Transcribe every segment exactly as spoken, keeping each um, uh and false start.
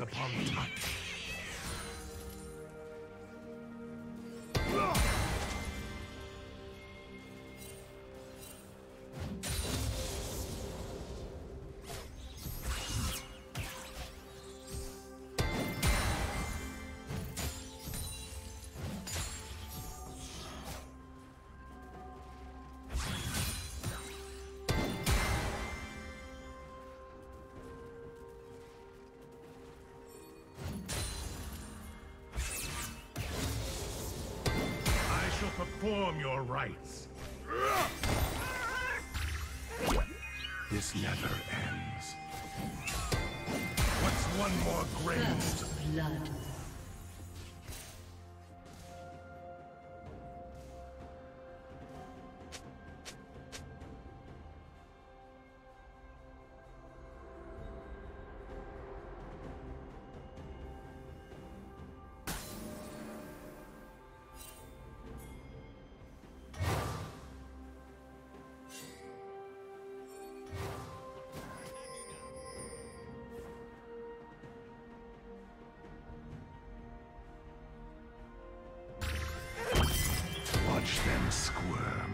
once upon a time. Perform your rites. This never ends. What's one more grave? First blood.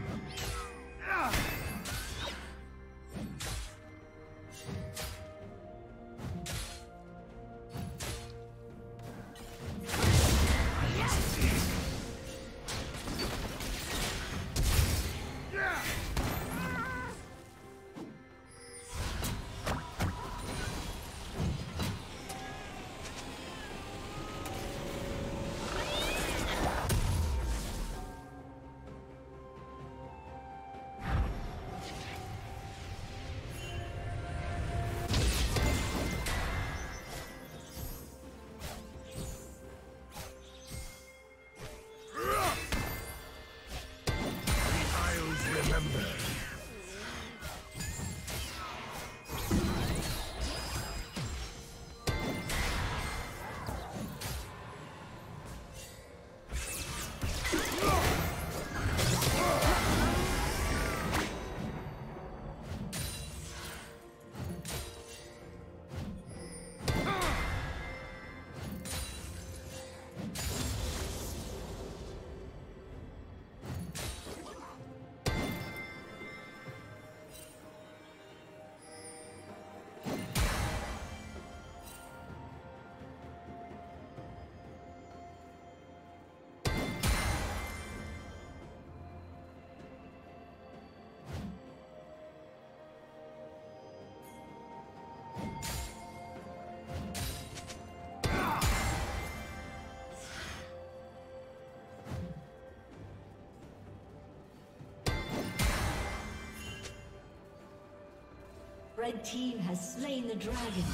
Red team has slain the dragon.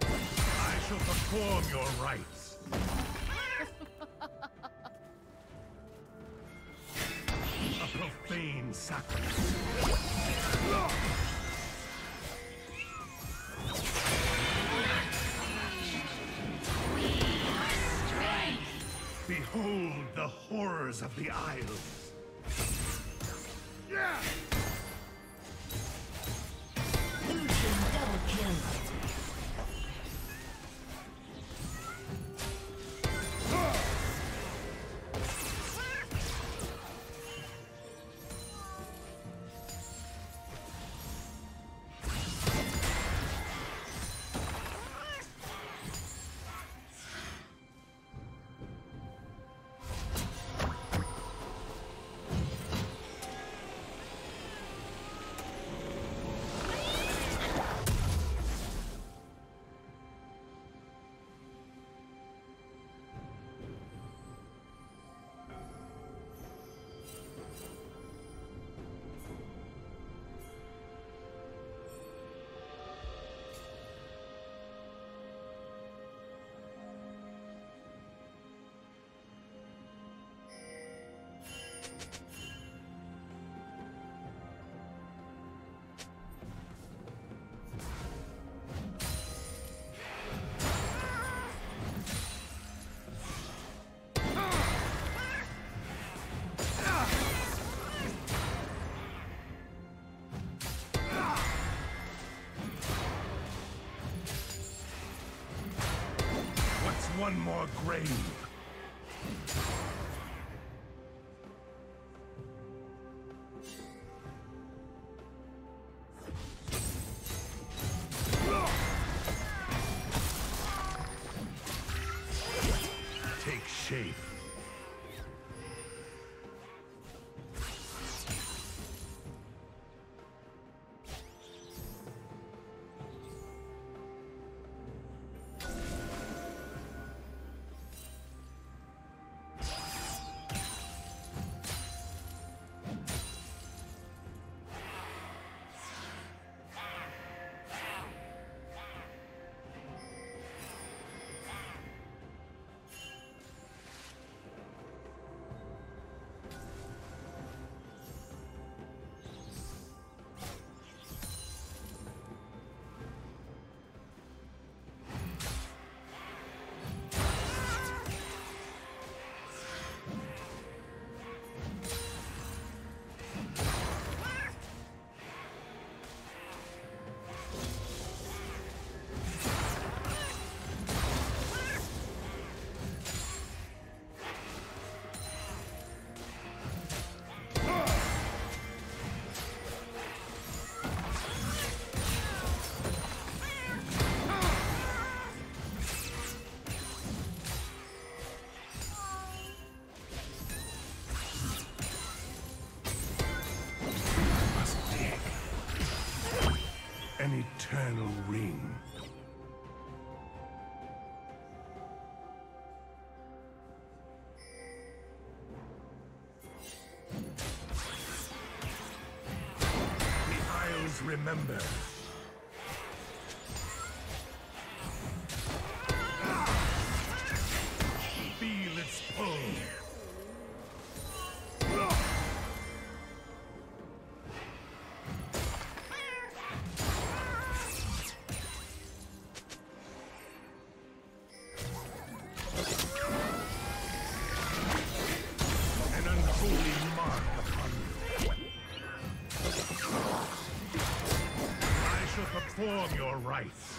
I shall perform your rites. A profane sacrifice. Behold the horrors of the Isles. Yeah! Blue team double kill. more grave. Take shape. An eternal ring. The Isles remember. Feel its pull. Perform your rites.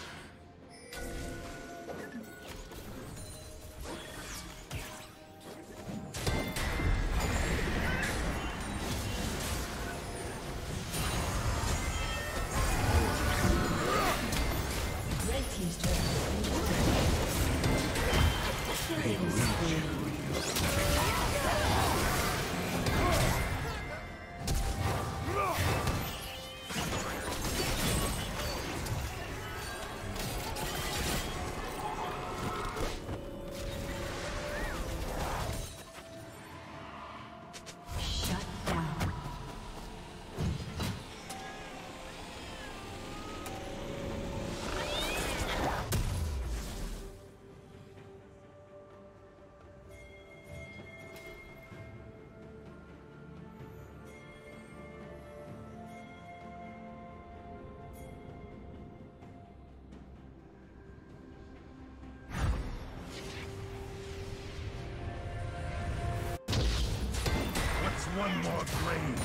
One more grave.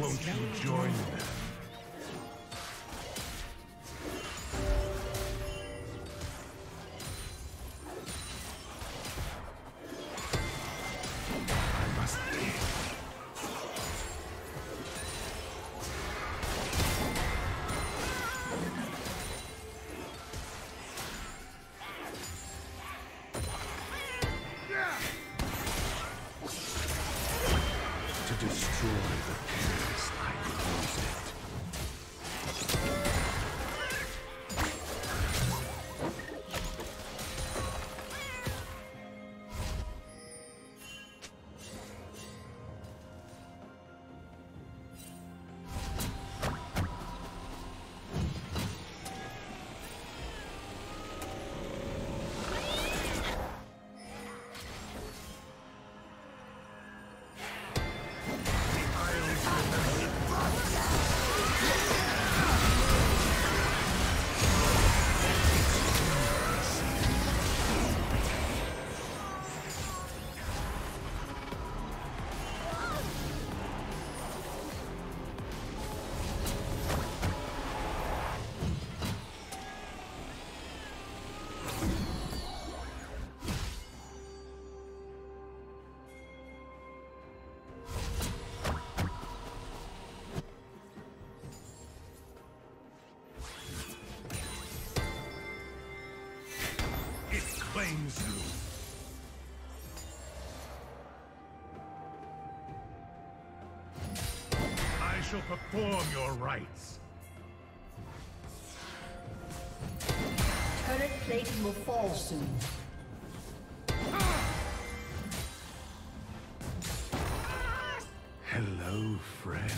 Won't you join them? Let's go. shall perform your rites. Turret plating will fall soon. Hello, friends.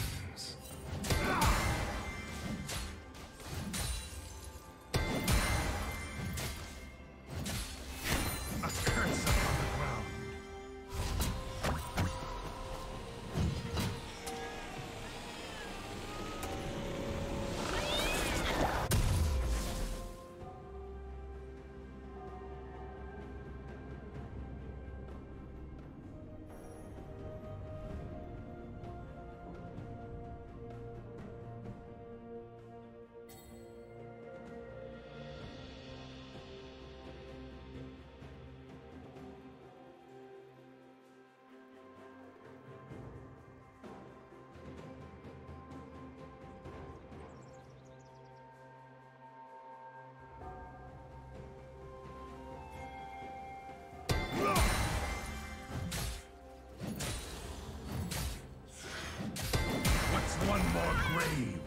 One more grave.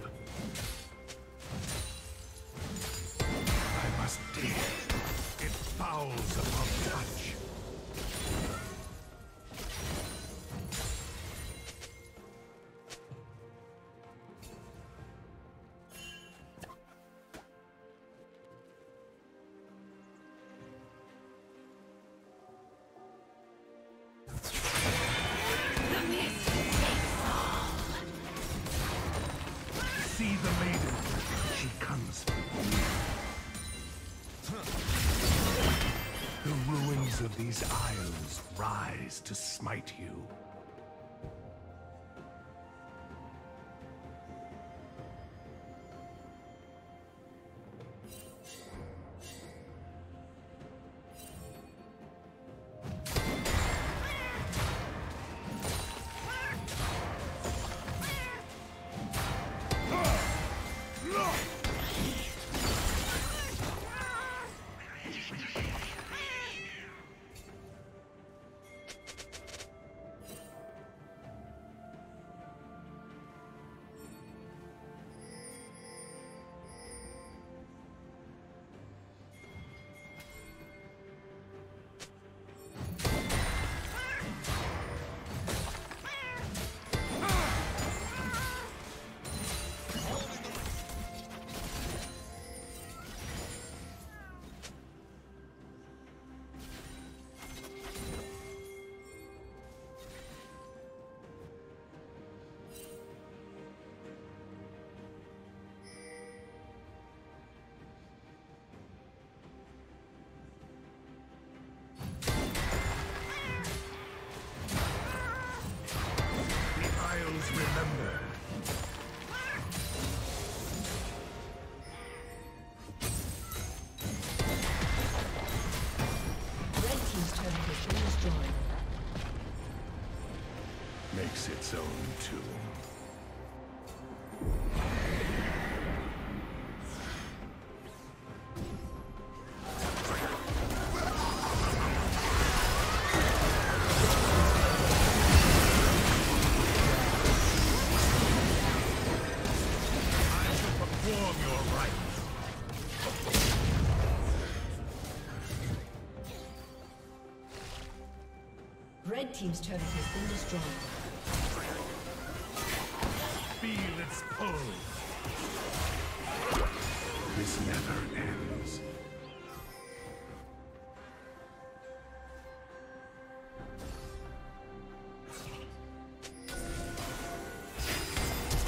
I must dig. It fouls upon touch. Of these isles rise to smite you. Makes its own tomb. Red Team's turret has been destroyed. Feel its pull. This never ends.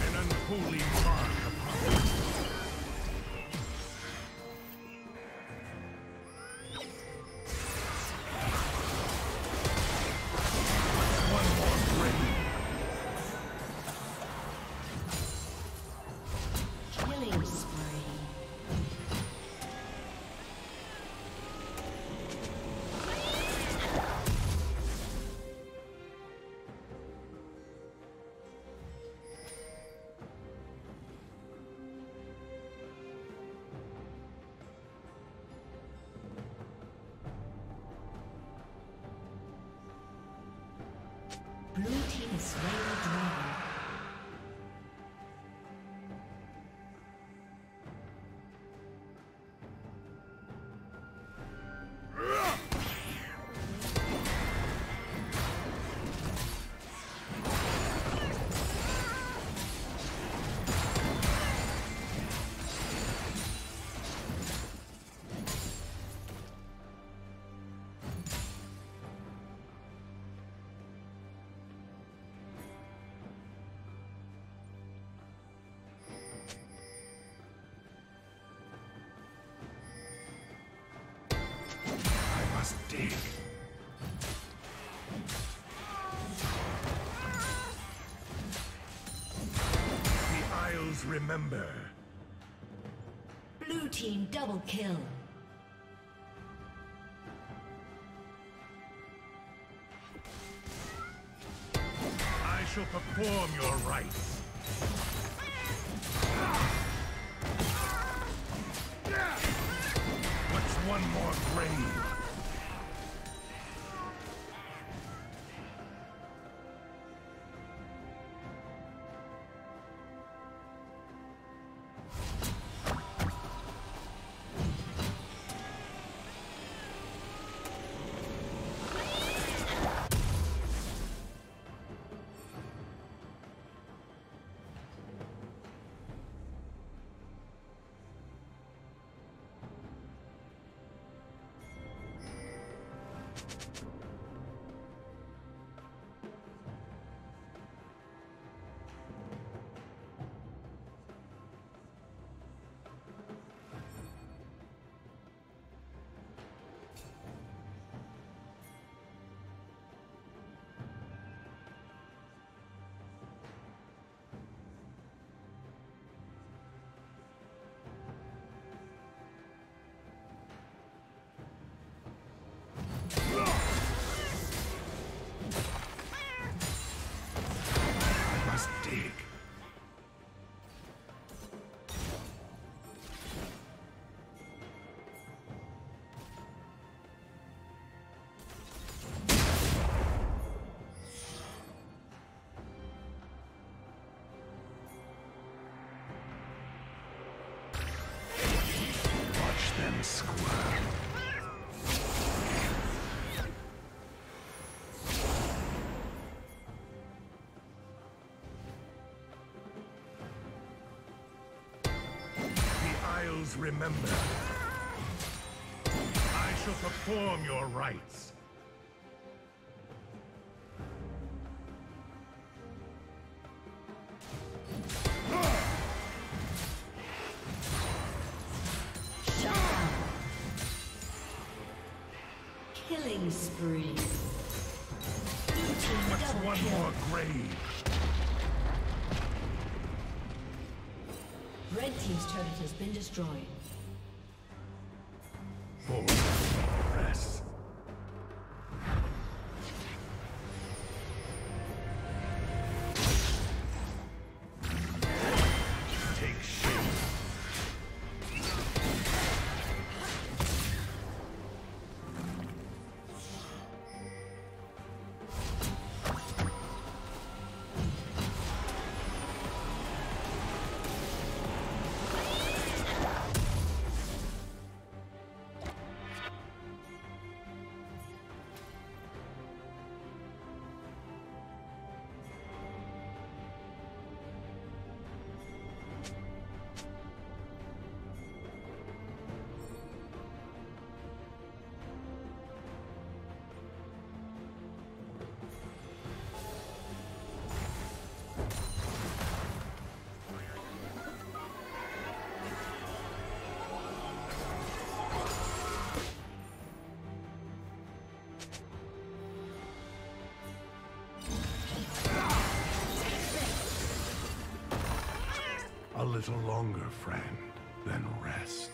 An unholy mark upon us. Blue team is very dry. always remember. Blue team double kill. I shall perform your rites. What's one more grave? Remember, I shall perform your rites. Killing spree. What's one kill. More grave? Red team's turret has been destroyed. A little longer, friend, then rest.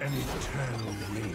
An eternal ring.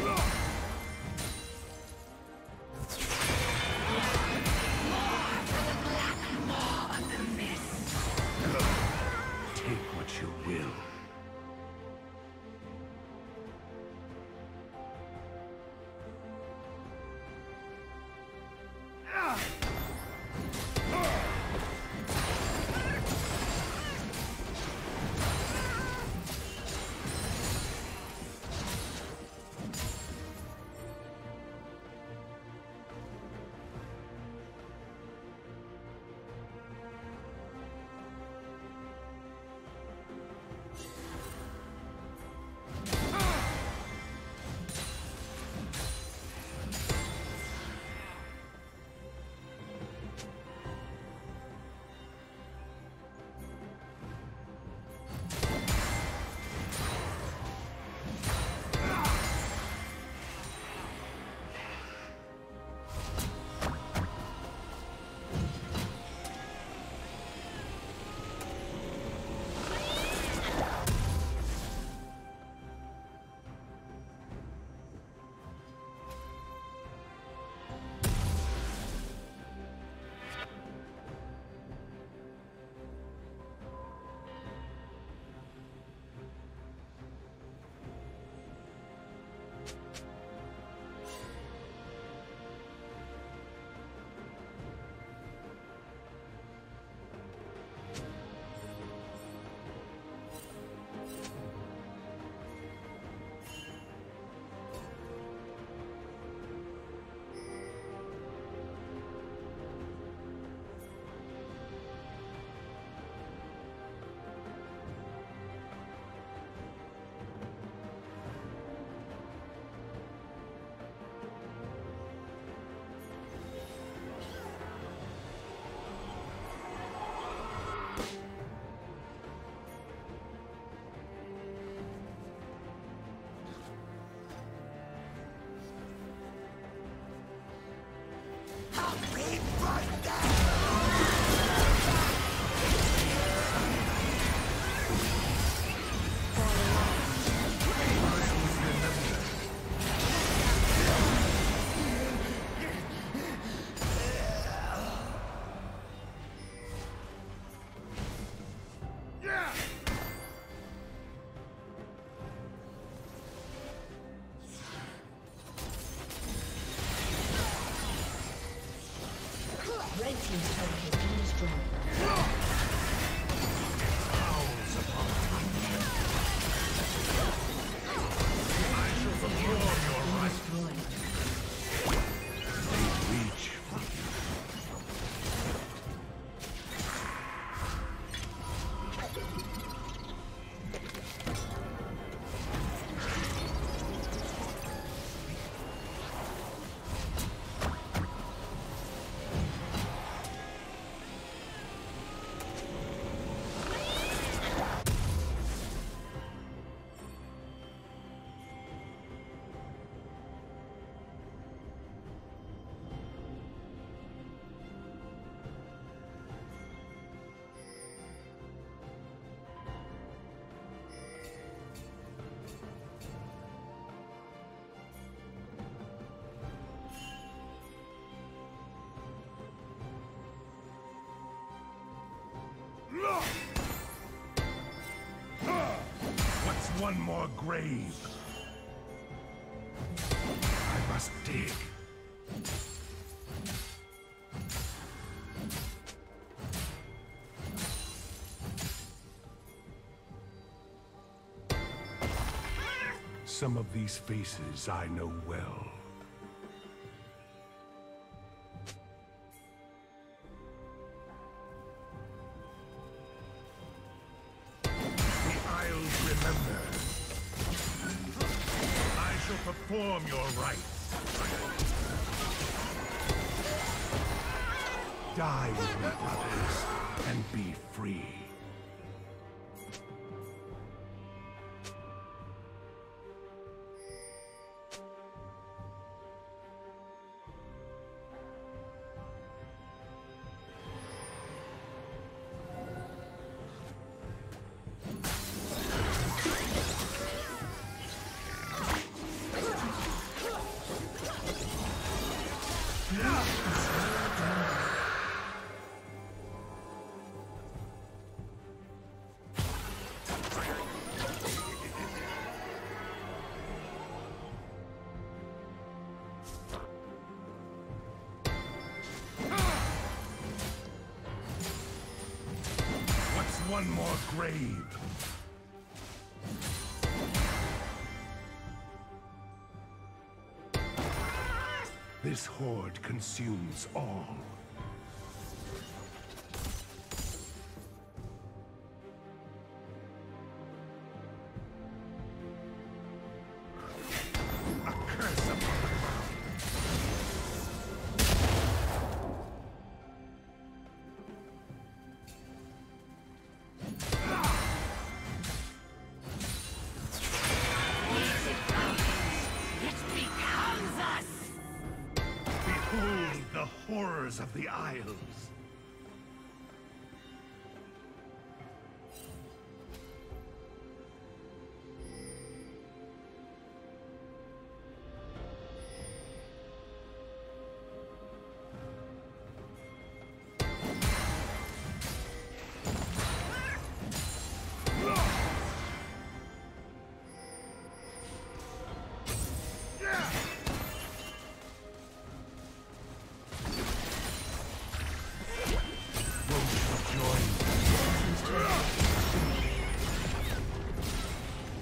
More of the mist. Take what you will. What's one more grave? I must dig. Some of these faces I know well. Perform your rites. Die with my brothers and be free. one more grave. This horde consumes all. Horrors of the Isles.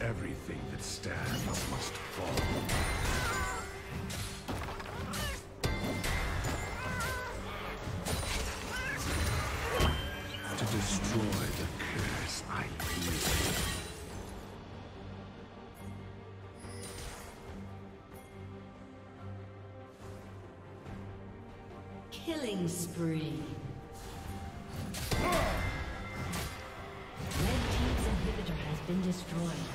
Everything that stands must fall. To destroy the curse, I use it. Killing spree. Red team's inhibitor has been destroyed.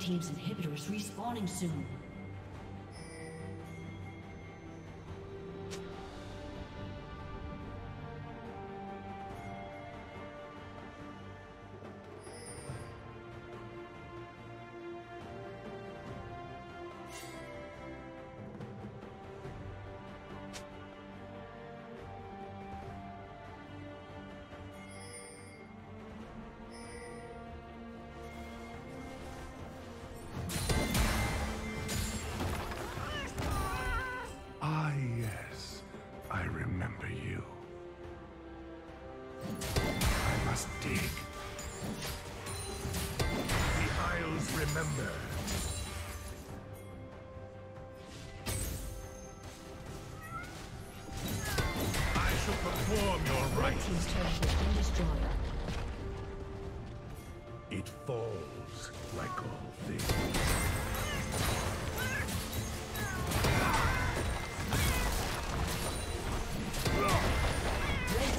Team's inhibitor is respawning soon. Remember. I shall perform your rites. Team's turret has been destroyed. It falls like all things. Red